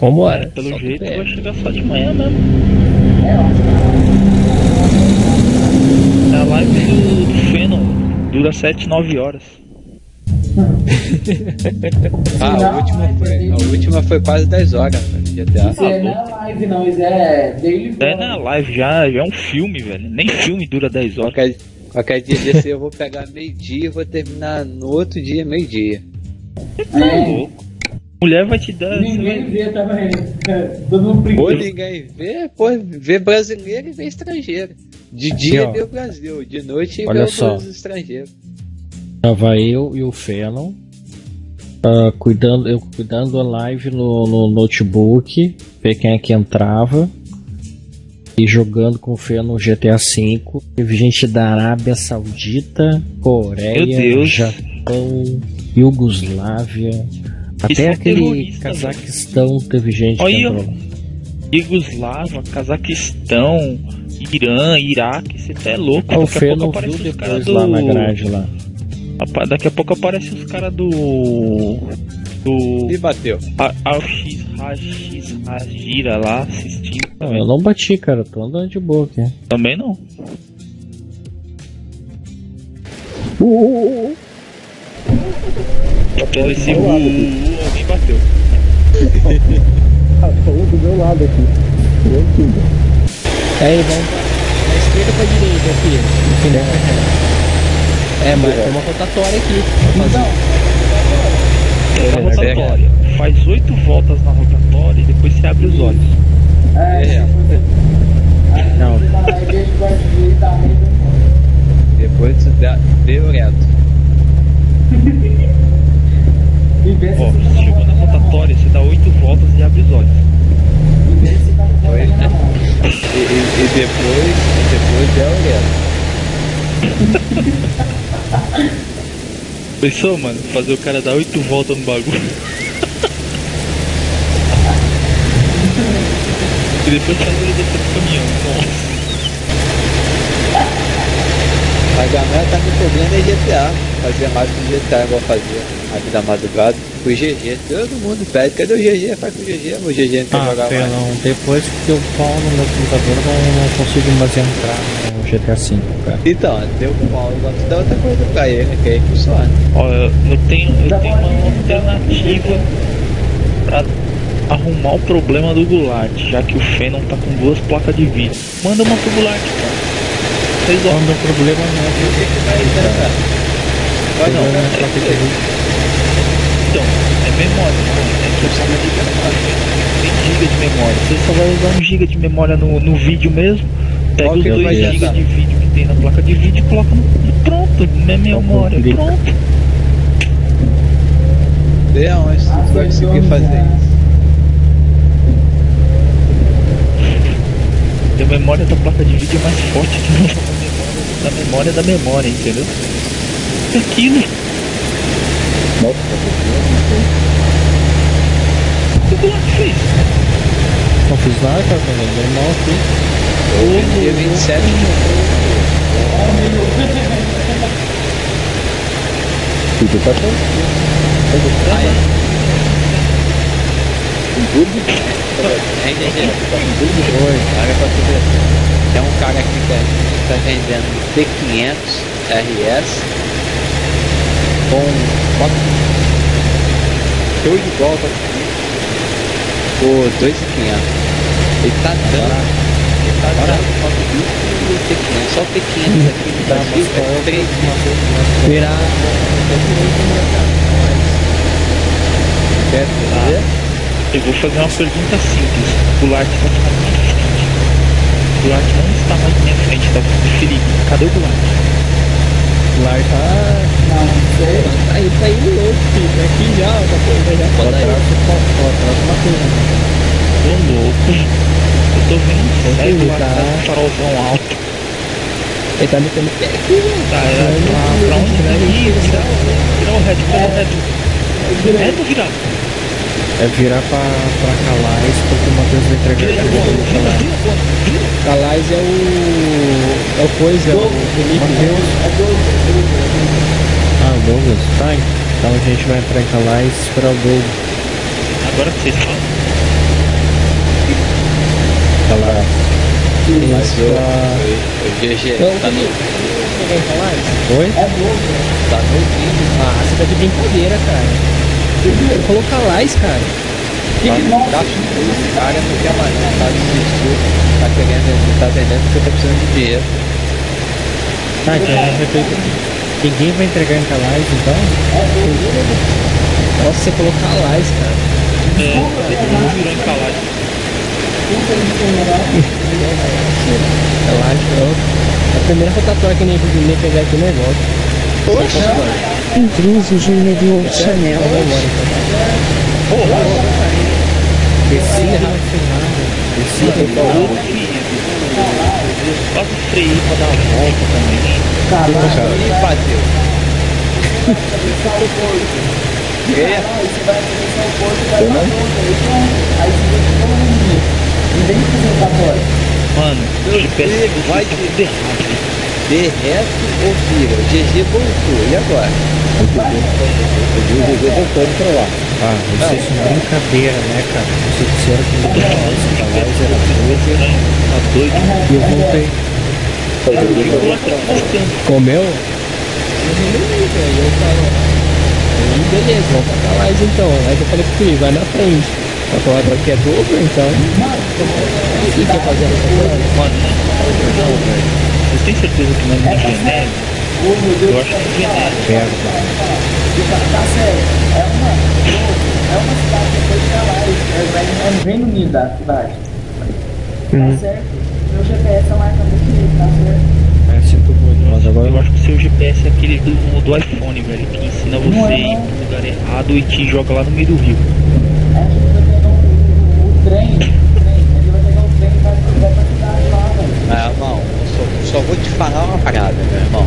Vambora. Pelo jeito eu vou chegar só de manhã mesmo. A live do Feno dura 7, 9 horas. A última foi quase 10 horas, velho. GTA. Isso é na live, não, isso é daily. É na live, já é um filme, velho. Nem filme dura 10 horas. Qualquer dia desse eu vou pegar meio-dia e vou terminar no outro dia, meio-dia. É louco. Mulher vai te dar. Ninguém vê, tava todo mundo brincando. Ou ninguém vê, pô, vê brasileiro e vê estrangeiro. De dia vê o Brasil, de noite vê os estrangeiros. Tava eu e o Fallon cuidando da live no notebook, ver quem é que entrava. E jogando com o Fallon GTA V. Teve gente da Arábia Saudita, Coreia, Japão, Iugoslávia. Até aquele Cazaquistão teve gente. Olha, Iugoslávia, Cazaquistão, Irã, Iraque, você tá é louco. Daqui a pouco aparece os caras lá na grade lá. Daqui a pouco aparece os caras do. E bateu. Gira lá assistindo. Não, eu não bati, cara, tô andando de boa aqui. Também não. Pelo esse alguém bateu. Falou do meu lado aqui. Aí, vamos. Da esquerda pra direita aqui. É, mas tem uma rotatória aqui. Então, é uma rotatória. Faz 8 voltas na rotatória e depois você abre os olhos. É. Não. Depois você deu reto. Ó, você chegou na rotatória, você dá 8 voltas e abre os olhos. E depois é o reto. Pensou, mano? Fazer o cara dar 8 voltas no bagulho. E depois fazer ele descer do caminhão. Nossa. A galera tá me cobrando em GTA, fazer mais que o GTA igual fazer aqui da madrugada, o GG, todo mundo pede, cadê o GG? Faz com o GG, o GG não quer jogar mais. Não, depois que eu pau no meu computador eu não consigo mais entrar no GTA V, cara. Então, deu pau, mas dá outra coisa pra ele, né, que aí funciona. Olha, eu tenho uma alternativa pra arrumar o problema do Goulart, já que o Fênon tá com 2 placas de vídeo. Manda uma pro Goulart, cara. Não, meu problema não é o que vai entrar. Vai não, né? Então, é memória, né? Que eu só vou ligar pra 20 GB de memória. Você só vai usar 1 GB de memória no vídeo mesmo. Pega os 2 GB de vídeo que tem na placa de vídeo e coloca no. Pronto, na memória. Pronto. Leão, mas tu vai conseguir fazer isso. A memória da placa de vídeo é mais forte que a memória da memória, entendeu? É aquilo. Nossa, o que você fez? Não fiz nada, cara, normal aqui. Eu vi 27 minutos. Tá tudo? Tem um cara aqui que tá vendendo T500 RS com 4 de volta por 2.500. Ele tá dando 4 mil e T500. Só o T500 aqui no Brasil é 3 mil. Eu vou fazer uma pergunta simples. O Goulart tá ficando na minha frente. O Goulart não está mais na minha frente, tá preferido. Cadê o Goulart? O Goulart tá. Não, sei. Tá indo louco, filho. Aqui já, tá coisa já. Tô atrás de uma coisa. Tô louco. Eu tô vendo sério, o Goulart tá com um farolzão alto. Ele tá metendo pé aqui, velho. Tá, pra onde vai ir? Virar o Red. É do virado. É virar pra Calais, porque o Matheus vai entregar pra Calais é o coisa, o Matheus. Ah, o Douglas, tá? Então a gente vai entrar em Calais pra o Douglas. Agora que vocês falam. aquela... Isso. Foi GG. Tá no... Oi? É novo, tá no vídeo. Ah, você tá de brincadeira, cara. Coloca lás, cara. Esse cara é porque a Marina tá desistiu. Tá vendendo porque tá precisando de dinheiro. Tá, cara, ninguém vai entregar em lás, então? É novo. Nossa, você colocar lás, cara. É, não virou em lás. É lás, pronto. A primeira rotatória que nem podia pegar aqui o negócio. Poxa! Intruso, Júnior de Chanel. Descida rafinada. Descida rafinada. Bota o freio pra dar uma volta também. Caralho, ele bateu. É? Eu não? Não tem que fazer rotatória. Mano, ele vai de errado. De reto ou vira? O GG voltou, e agora? O GG voltando pra lá. Ah, vocês são brincadeira, né, cara? Vocês disseram que eu tô doido, e eu voltei. Comeu? Beleza, vamos pra lá então. Aí eu falei pro Cui, vai na frente. Vai falar agora que é dobro, então? O que quer fazer? Eu tenho certeza que não é genérico. Eu acho que é genérico. É uma cidade que foi pra lá. É o Reino Unido da cidade. Tá certo? Meu GPS tá marcando aqui, tá certo? Mas agora eu acho que o seu GPS é aquele do iPhone, velho, que ensina você a ir pro lugar errado e te joga lá no meio do rio. Ele vai pegar o trem e vai pra cidade lá, velho. É, irmão, eu só vou te falar uma parada, meu irmão.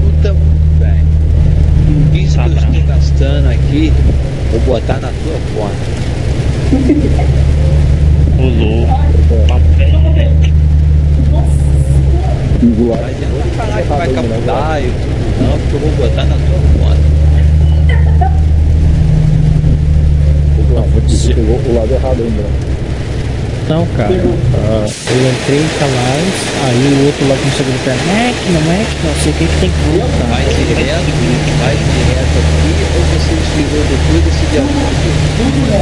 Puta, velho. Isso que eu estou gastando aqui, vou botar na tua conta. Rolou. Nossa. Mas eu não vou falar que vai captar e tudo, não, porque eu vou botar na tua conta. Não, vou dizer. Pegou o lado errado ainda. Não, cara. Eu entrei em Calais, aí o outro lá começou a gritar, não sei o que tem que voltar. Vai direto aqui, ou você desligou depois desse diamante?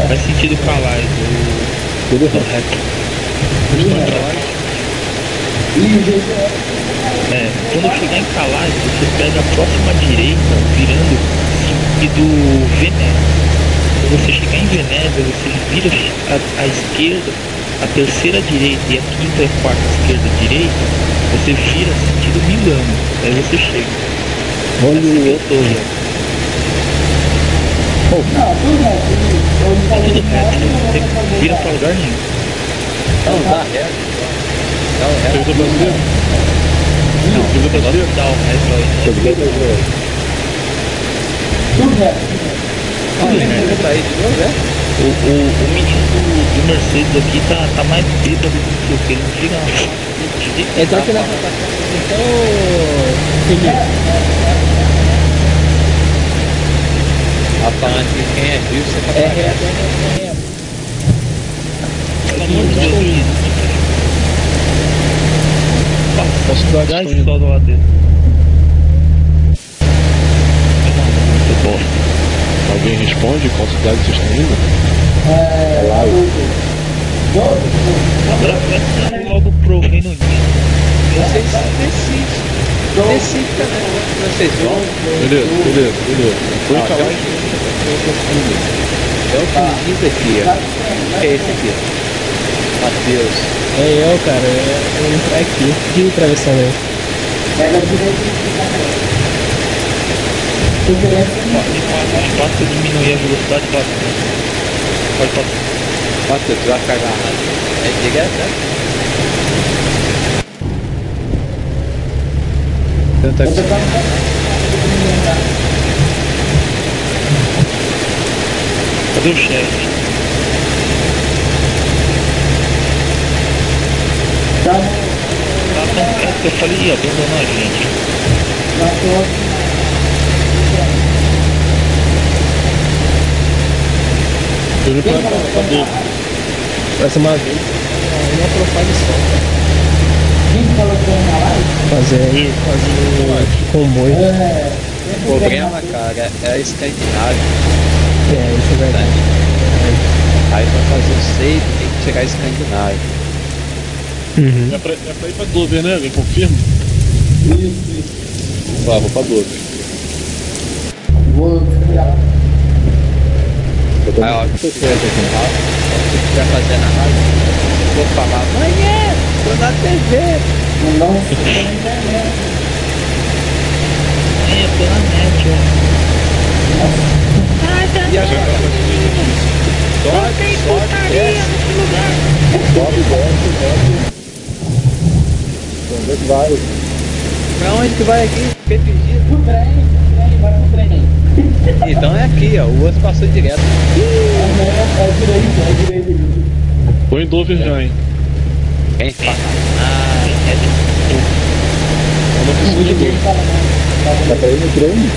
Faz sentido Calais, tudo reto. É, quando eu chegar em Calais, você pega a próxima direita, virando e do Veneto. Quando você chegar em Genebra, você vira à esquerda, a terceira direita e a quinta e a quarta esquerda direita, você vira sentido Milano, aí você chega. Olha, eu tô já. Tá tudo reto, você vira pra lugar nenhum. Não, tá reto. Não, reto. Tudo reto. O menino do Mercedes aqui tá mais bêbado do que o que ele não diga nada. Entra aqui na rotatória. Então, rapaz, quem é vivo, você tá reto. Pelo amor de Deus. Posso devagar? Estou do lado dele. Muito bom. Alguém responde qual cidade vocês estão indo? É lá o... logo pro Reino Unido. Vocês decidem também. Vocês vão. Beleza. Foi pra lá. É o que diz aqui, ó. É esse aqui, ó. Matheus. É eu, cara. Eu vou entrar aqui. Que travessão é essa? Pega direito. Basta diminuir a velocidade bastante. Pode passar. Basta, tu vai ficar agarrado. É direto, né? Tenta aqui. Cadê o chefe? Tá tão perto que eu falei, ih, abandonou a gente. Tá. Pra cima. ele é troféu de sol. Quem colocou na live? Fazer comboio. É, o problema, cara, é a estagnagem. É, isso é verdade. É. Aí pra fazer o save tem que tirar a estagnagem. Uhum. É pra ir pra Dover, né? Me confirma. Isso. Tá, vou pra Dover. Vou desviar. Aí, ó, o que você quer fazer na rádio? Vou falar, mas é, tô na TV. Não, tô na internet. É, tô na net, ó. Ai, tá doido. Não tem putaria nesse lugar. Sobe, vai. Pra onde que vai aqui? Repetido. Pro trem, vai pro trem. Então é aqui, ó, o outro passou direto. É direito. Tô em Dover já, hein? Quem fala? Ah, é de... Eu não preciso de Dover. Dá pra ir no trem?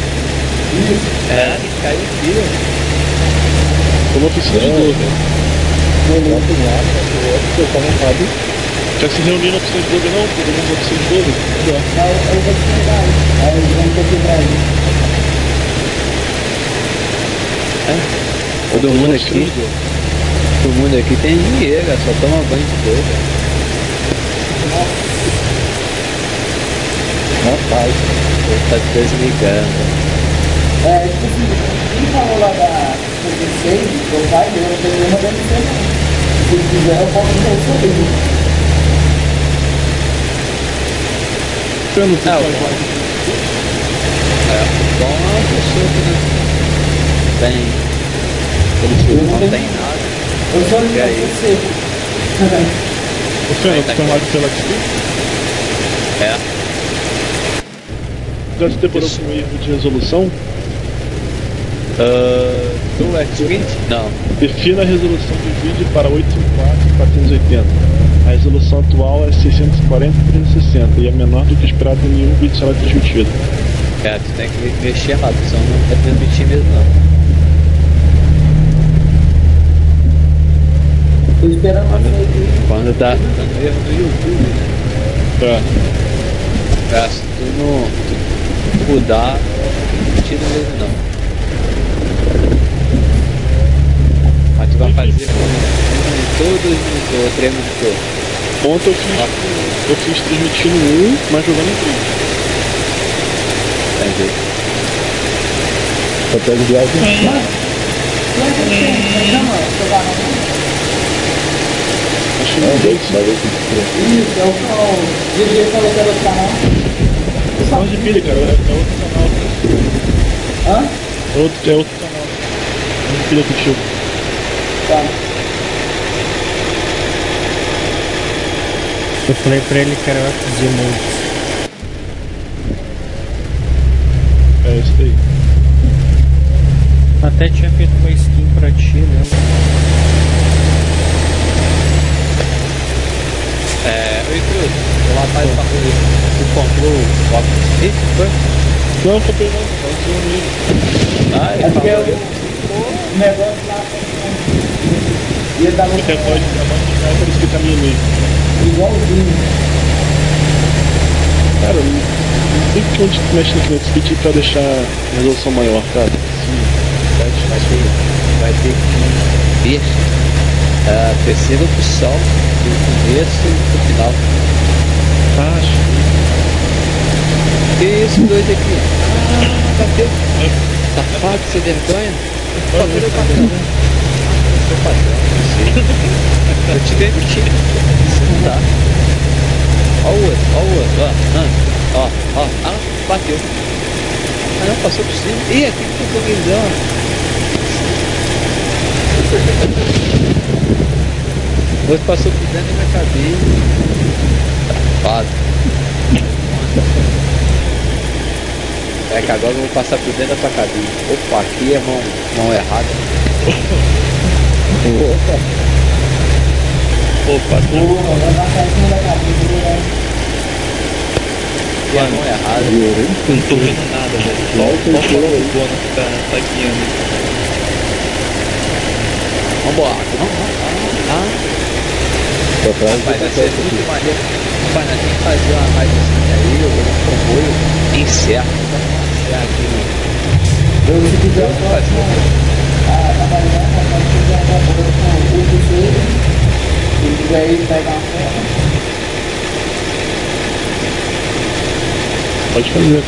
É, caiu aqui, ó. Eu não preciso de Dover. Melhor do lado, o outro que eu tava errado. Quer se reunir na opção de Dover não? Todo mundo na opção de Dover? Não, eu vou te pegar aí. Aí eu vou te pegar aí. É? Todo mundo aqui? Todo mundo aqui tem dinheiro, só toma banho de boca. Rapaz, ele tá desligando. É, tipo assim, quem falou lá da TV6, meu pai, eu não tenho nenhuma demissão não. Se quiser eu posso ver o seu livro. Eu não sei o que é. Então é uma pessoa que não tem. Eles não tem nada. Eu só não sei o que você... Você tá chamado pela TV? É. Já se deparou com um erro de resolução? Do Etspx? Não. Defina a resolução do vídeo para 844x480. A resolução atual é 640x360 e é menor do que esperado em nenhum vídeo será transmitido. É, tu tem que mexer errado, senão não vai transmitir mesmo não. Tô esperando quando tá dando erro do YouTube, né? Tá. Se tu não mudar, não tira mesmo não. Mas tu vai fazer todo o treino de todo. Ontem eu fiz transmitindo um, mas jogando em tudo. Entendi. Só pego viagem. Não. É o que é o canal. O DJ falou que era outro canal. O canal de pilha, cara, é outro canal. Hã? É outro canal. É de pilha contigo. Tá. Eu falei pra ele que era outro de muito. É isso aí. Até tinha feito uma skin pra ti, né? O rapaz que comprou o copo de risco, foi? Não, comprei não, só um amigo. Ah, porque o negócio lá ia dar muito. Até pode ficar por isso que tá meio meio. Igualzinho. Cara, não tem que onde tu mexe no cliente pedir pra deixar a resolução maior, cara. Sim, vai ter que ver a terceira opção do começo e do final. Acho. Que isso, doido aqui? Ah, tá feio. Safado, você vergonha? Tá feio, tá feio. Seu patrão, não sei. Eu te demiti. Não dá. Ó o outro, ó. Ah, bateu. Ah, não, passou por cima. Ih, aqui que ficou guindão. O outro passou por dentro da minha cabeça. É que agora eu vou passar por dentro da tua cabine. Opa, aqui é mão errada. Opa, aqui é mão errada. Não tô vendo nada, velho. Só o dono que tá guiando. Vambora. Tá atrás. Mas vai ser muito maneiro o Bananinha fazer uma mais assim. Aí eu propõe bem certo. É aquilo. Deus se quiser fazer. A Bananinha vai fazer uma boa com o Cruzeiro. Se quiser ir pegar uma ferra. Pode fazer.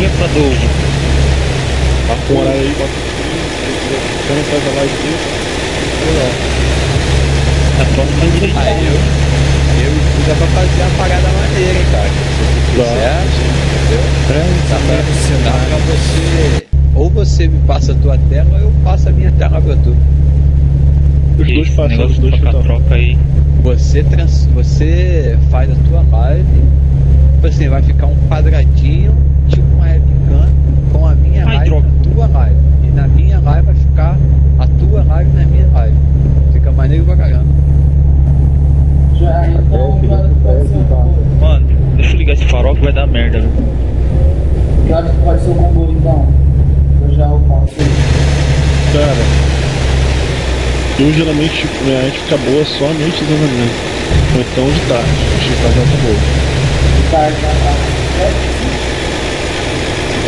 Limpa do... Marca um horário aí, bota o frio, se eu não faz a live dele, tá pronto pra direito. Aí eu dá pra fazer a parada maneira, hein, cara. Se você quiser, entendeu? Dá pra você, ou você me passa a tua tela, ou eu passo a minha tela pra tu. Os dois passam, os dois troca aí. Você faz a tua live, assim, vai ficar um quadradinho, tipo uma webcam, com a minha live. Tua live, e na minha live vai ficar a tua live na minha live. Fica maneiro pra caramba. Já então, mano, deixa eu ligar esse farol que vai dar merda, viu? Que hora que pode ser o combo então? Eu já vou falar. Cara, eu geralmente minha noite fica boa só à noite da manhã. Ou então de tarde, acho que já tá boa. De tarde, já tá.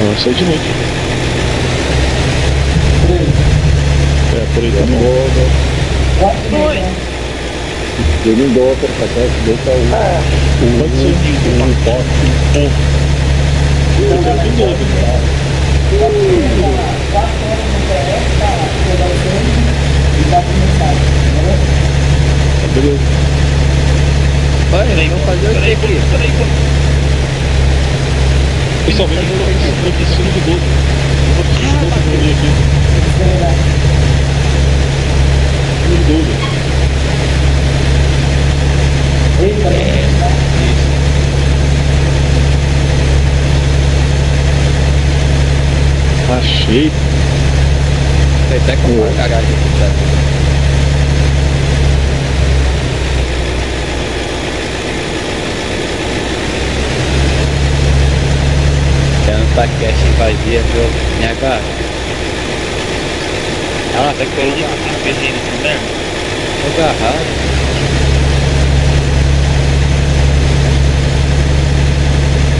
Não, eu sei de noite. Por aí também. Dois! Ele não deu outra pra cá, deu pra um. Ah, pode ser um pote. Eu já vi todo, cara. Beleza. Vai, vamos fazer o aqui. Peraí, pessoal, vem aqui. Eu preciso de gol. Eu preciso de gol pra comer aqui. Eita, achei. Tem até com uma cagada aqui, tá? Tem um taquete vazia, viu? Minha cara. Ela tá com um pezinho de merda. Agarrado.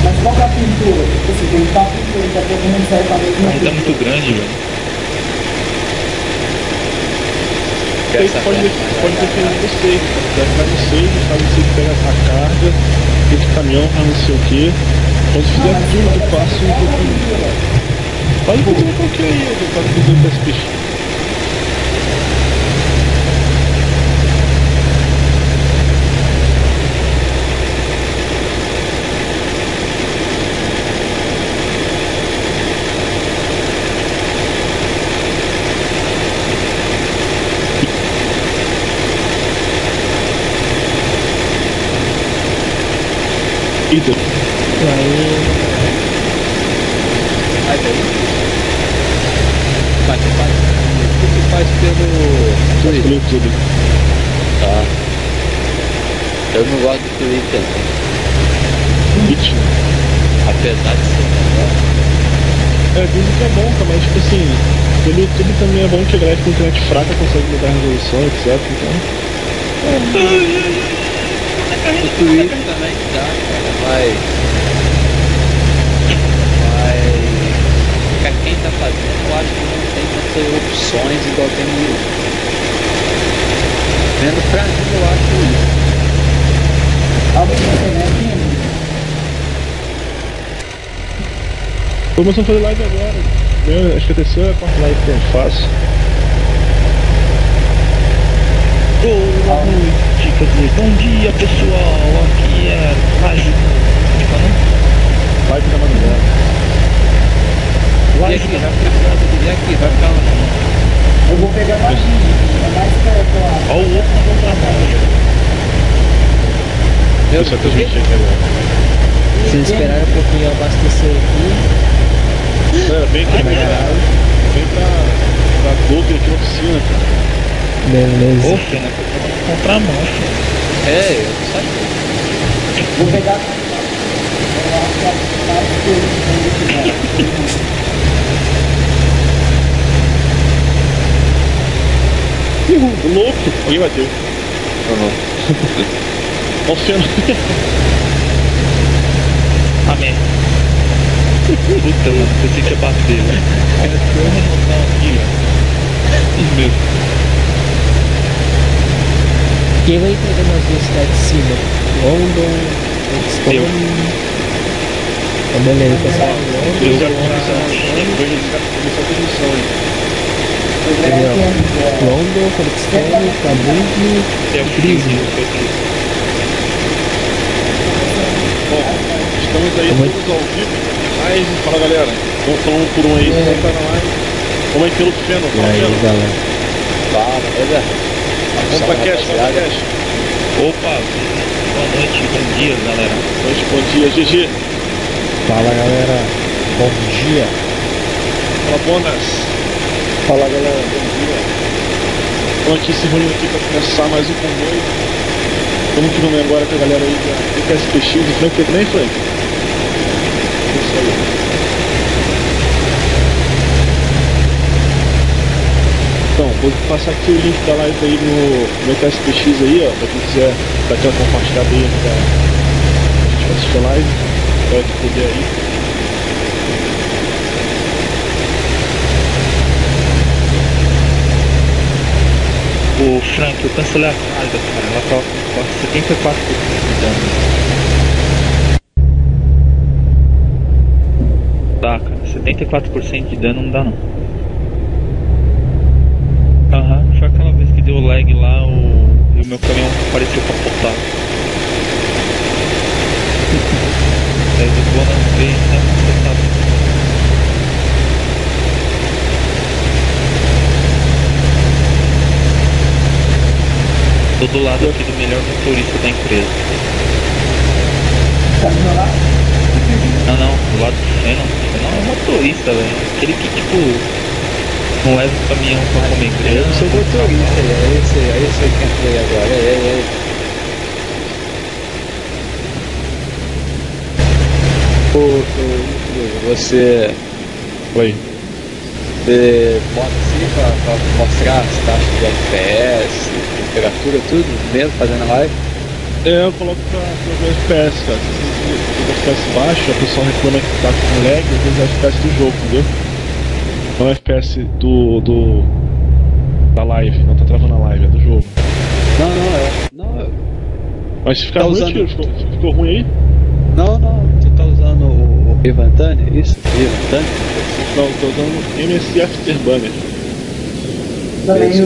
Mas qual que é a pintura? Você tem que estar pintura, daqui a pouco não sai pra mesma pintura. Mas é muito grande, velho. Pode depender do seio, deve ficar no seio, sabe? Se pega essa carga, esse caminhão, não sei o que. Então se fizer tudo, eu faço um pouquinho. Pode fazer qualquer aí, eu faço tudo com esse bicho. Aí, faz pelo Twitter. Tá. Eu não gosto do Twitter. Apesar de ser melhor. É, dizem que é bom, mas tipo assim, pelo YouTube também é bom que grave com internet fraca, consegue mudar a resolução, etc. Então. O Twitter também dá, cara, mas pra quem tá fazendo, eu acho que não tem tantas opções igual tem no YouTube. Vendo pra mim, eu acho isso. Alguém vai ter, né? Começamos a fazer live agora. Acho que a terceira é a quarta live que eu faço. Boa noite. Quer dizer, bom dia pessoal, aqui é live. Live da madrugada. Live aqui, vai ficar lá. Eu vou pegar mais perto lá. Olha o outro contratado. Deixa eu transmitir aqui agora. Vocês esperaram um pouquinho abastecer aqui. Cara, vem aqui, vem pra Globo aqui na oficina, cara. Beleza. Opa, né? Comprar a mão. É, eu só vou pegar. Ih, louco! Alguém bateu. não. Você não. Amém. Puta, eu pensei que ia bater, né? Meu. Quem vai entregar na velocidade de cima? London, tá beleza, pessoal. Eu já London, Coletstone, Tabuque, é o Prisma. Bom, estamos aí todos ao vivo. Mas, fala galera, vamos falar um por um aí. Como é que pelo feno? E aí, galera? Tá, beleza? Vamos pra cash, vamos pra cash. Opa, boa noite, bom dia, galera. Bom dia, GG. Fala, galera. Bom dia. Fala, Bonas. Fala galera, bom dia. Então aqui se reuniu aqui para começar mais um convoi. Vamos que vamos agora com a galera aí da SKIN, do Frank também, Frank? Isso aí. Então, vou passar aqui o link da live aí no Etspx aí, ó, para quem quiser dar aquela compartilhada aí, pra gente vai assistir a live, para que puder aí. O Frank, eu cancelei a carga, cara. Ela tava com 74% de dano. Tá, cara, 74% de dano não dá não. Aham, foi aquela vez que deu lag lá e o meu caminhão pareceu capotado. Aí do Bonas veio, né? Capotado. Tô do lado aqui do melhor motorista da empresa. Tá do meu lado? Não, não, do lado do Feno. Não é motorista, velho. Aquele que, tipo, não leva o caminhão pra comer grana. Eu não sou motorista, é esse aí, eu sei quem foi agora, é. Pô, você... Oi. Você bota assim pra mostrar as taxas de FPS, temperatura, tudo dentro, fazendo a live? Eu coloco pra ver o FPS, cara. Se o FPS baixo, a pessoa reclama que tá com lag, às vezes é o FPS do jogo, entendeu? Não é o FPS da live, não tá travando a live, é do jogo. Não. Mas se ficar tá ruim, usando... ficou ruim aí? Não, tu tá usando o Evantane, é isso? Não, tô usando MC Afterburner. Mas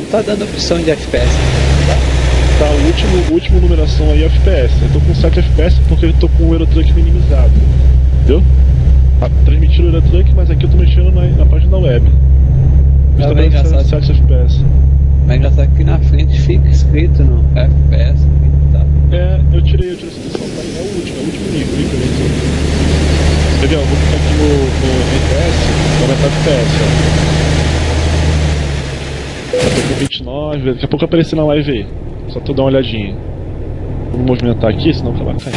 não tá dando opção de FPS. Tá, o último numeração aí é FPS. Eu tô com 7 FPS porque eu tô com o Eurotruck minimizado. Entendeu? Transmitindo o Eurotruck, mas aqui eu tô mexendo na página web. Mas tá dando 7 FPS. Mas é engraçado que na frente fica escrito no FPS. É, eu tirei essa opção, tá? É o último nível. Entendeu? Eu vou clicar aqui no FPS, vou aumentar o FPS, ó. Já tô com 29, daqui a pouco aparecer na live aí. Só tô dar uma olhadinha. Vou movimentar aqui, senão vai cair.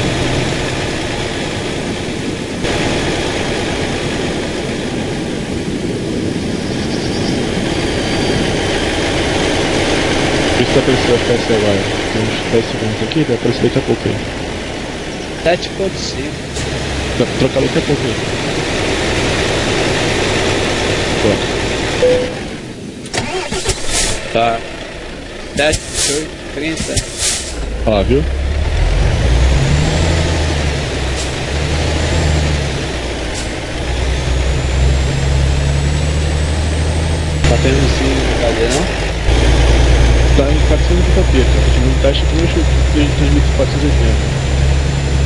Por isso que apareceu o FPS agora. Temos 10 segundos aqui, vai aparecer daqui a pouco aí. 7.5. Trocar daqui a pouco aí. Pronto. Tá. 10, 18, 30. Olha lá, viu? Tá tendo sim, cadê não? Tá em 480, tive um teste aqui no 2480.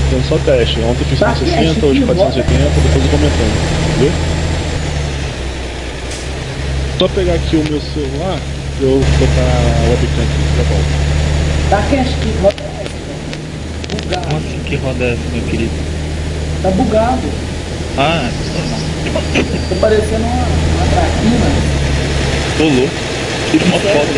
Então só teste, ontem eu fiz 160, hoje 480, depois eu comentando, entendeu? Só pegar aqui o meu celular, eu vou botar a webcam aqui, tá bom? Tá cash que roda essa? Bugado. Nossa, que roda essa, meu querido? Tá bugado. Ah, tá parecendo uma traquina. Tô louco, tira uma foto.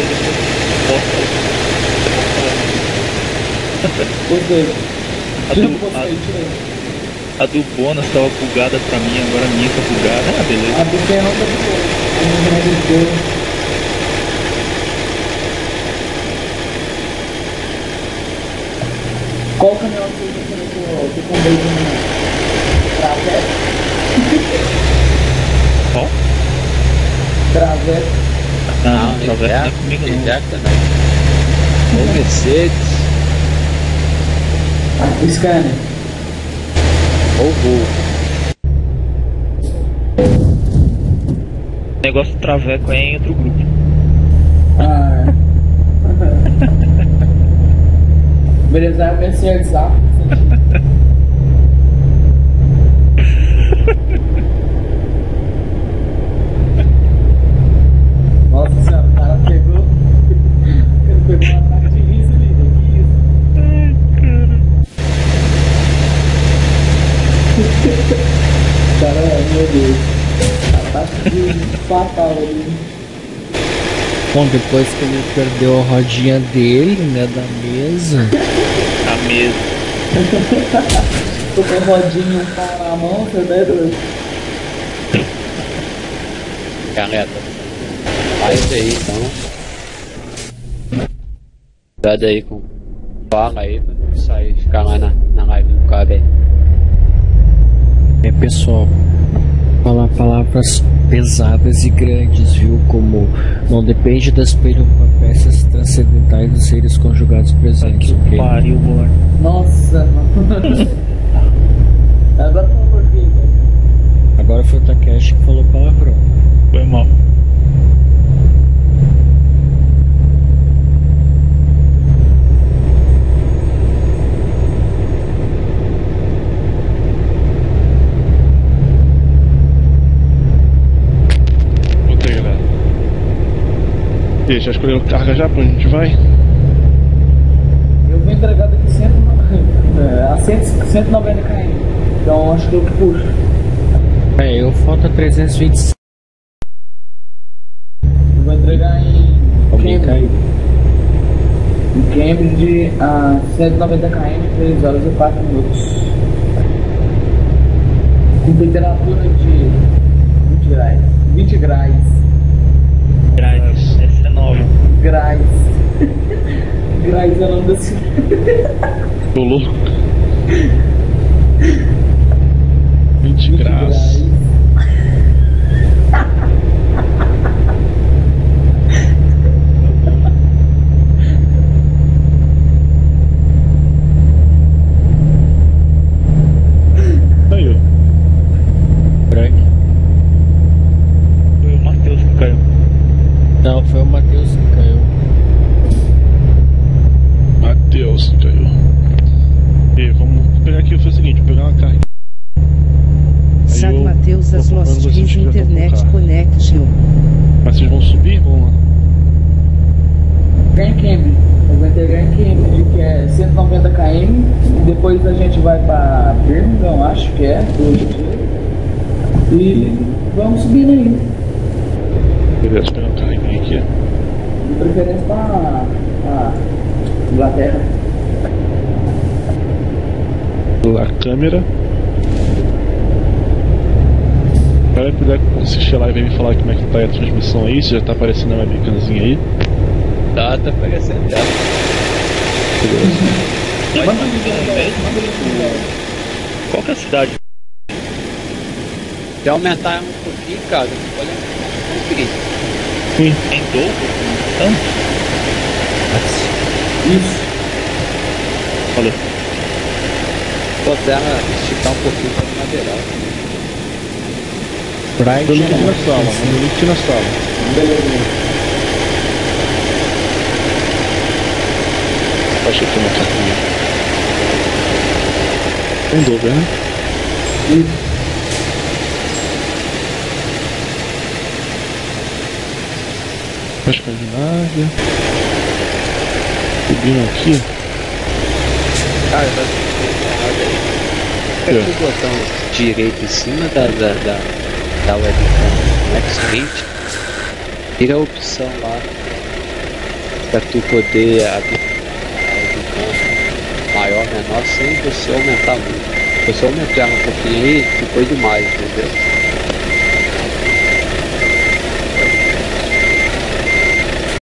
A do Bonas estava bugada pra mim, agora a minha tá bugada. Ah, beleza. A do Bonas tá bugada. Qual o canal que você colocou que com beijo no travesso? Qual? Travesso. Não, travesso não é comigo não. Ou Mercedes. Scanner. Ou Gol. O negócio do traveco é em outro grupo. Ah, é. Beleza, eu pensei em WhatsApp. Nossa senhora, o cara pegou. Eu peguei uma ataque de riso ali, né? Que isso? Cara, meu Deus. Bom, depois que ele perdeu a rodinha dele, né, da mesa. Da mesa. Tô com a rodinha para a mão, você é doido. Carreta. Faz aí, então. Cuidado aí com o barra aí, pra não sair e ficar lá na live do cara aí. É, pessoal. Falar palavras pesadas e grandes, viu? Como não depende das peripécias transcendentais dos seres conjugados presentes. Ah, que pariu, mano. Nossa, mano. Agora foi o Takeshi que falou palavrão. Foi mal. Já escolheu carga já pra onde a gente vai? Eu vou entregar daqui a 190 km, então acho que eu puxo. É, eu falta 325. Eu vou entregar em Cambridge. Em Cambridge a 190 km, 3 horas e 4 minutos. Com temperatura de 20 graus. 20 graus. Graz. Graz é o nome da cidade. Tô louco. 20 graus. Caiu. Crack. Foi o Matheus que caiu. Não, foi o Matheus que caiu. Deus, caiu. E vamos pegar aqui, foi o seguinte, vou pegar uma carga. São Mateus, as lost keys internet connection. Mas vocês vão subir? Vamos lá. Vem Cambridge, eu vou entregar em Cambridge, que é 190 km. E depois a gente vai pra Birmingham, acho que é, hoje em dia. E vamos subindo aí. Beleza, pegar uma carrinha aqui. De preferência pra Inglaterra. A câmera. Para puder assistir a live e me falar como é que tá a transmissão aí, se já tá aparecendo uma bicanzinha aí. Tá aparecendo já. Beleza. Qual que é a cidade? Se aumentar um pouquinho, cara, olha. Sim. Em dobro? Tanto? Isso. Valeu. Vou até esticar um pouquinho para o lateral. Bright. Dando link na sala. Dando link na sala. Beleza. Acho que eu tenho uma cartinha. Um dobro, né? Isso. Acho que é de nada. Subindo aqui. Cara, tá tudo errado aí. Pega o botão direito em cima da webcam X-Rate. Vira a opção lá pra tu poder abrir a webcam maior, menor, sem você aumentar muito. Se você aumentar um pouquinho aí, ficou demais, entendeu?